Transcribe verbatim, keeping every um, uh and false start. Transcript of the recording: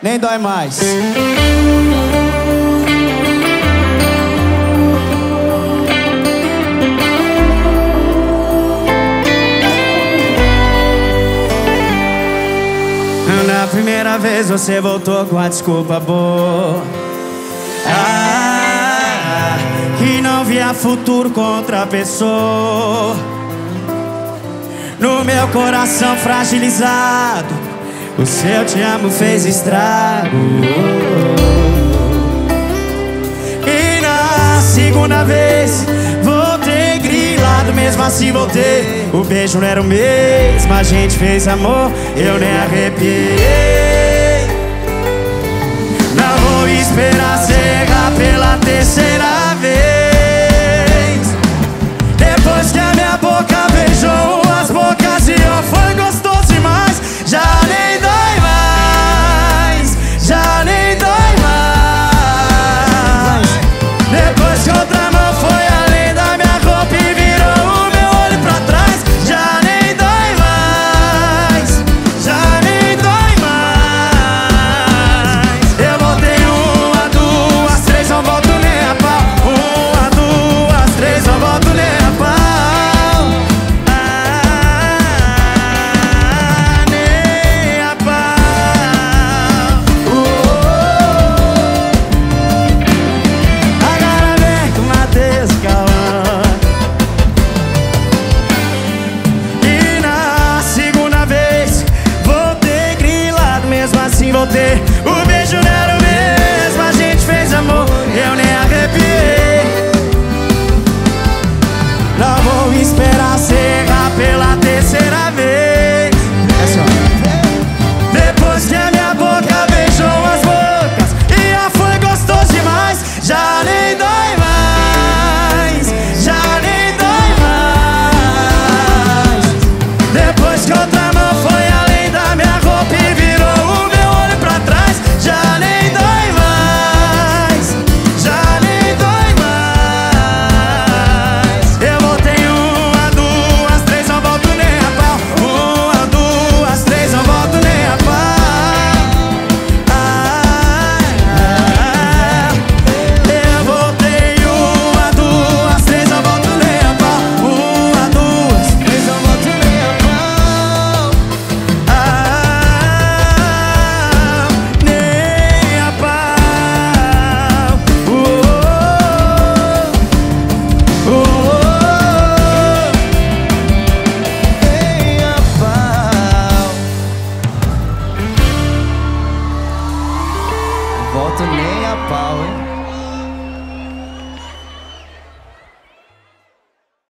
Nem dói mais. Na primeira vez você voltou com a desculpa boa, ah, que não via futuro com outra pessoa. No meu coração fragilizado, o seu te amo fez estrago. E na segunda vez voltei grilado, mesmo assim voltei. O beijo não era o mesmo, a gente fez amor, eu nem arrepiei. Não vou esperar chegar pela terceira vez. Depois que a minha boca beijou umas bocas de ó, foi gostoso demais. Já nem dói mais, já nem dói mais. Depois que outra mão foi além da minha roupa e virou o meu olho pra trás. Já nem dói mais, já nem dói mais. Eu voltei uma, duas, três, não volto nem a pau. Uma, duas, três, não volto nem a pau. Ah, nem a pau. Uh-oh. Agora vem com Matheus e Cauã. E na segunda vez voltei grilado, mesmo assim voltei. O beijo não era o mesmo, a gente fez amor, eu nem arrepiei. Não vou esperar chegar pela terceira vez. Depois que a minha boca beijou as bocas e já foi gostoso demais. Já nem dói mais, já nem dói mais. Depois que outra mão foi além da minha roupa e virou o meu olho pra trás. Já nem dói mais, já nem dói mais. Eu voltei uma, duas, três, não volto nem a pau. Uma, duas, três, não volto nem a pau. Ah, ah, ah. Eu voltei uma, duas, três, não volto nem a pau. Uma, duas, três, não volto nem a pau. Ah, nem a pau. Oh, oh, oh, nem a pau. Volto nem a pau, hein?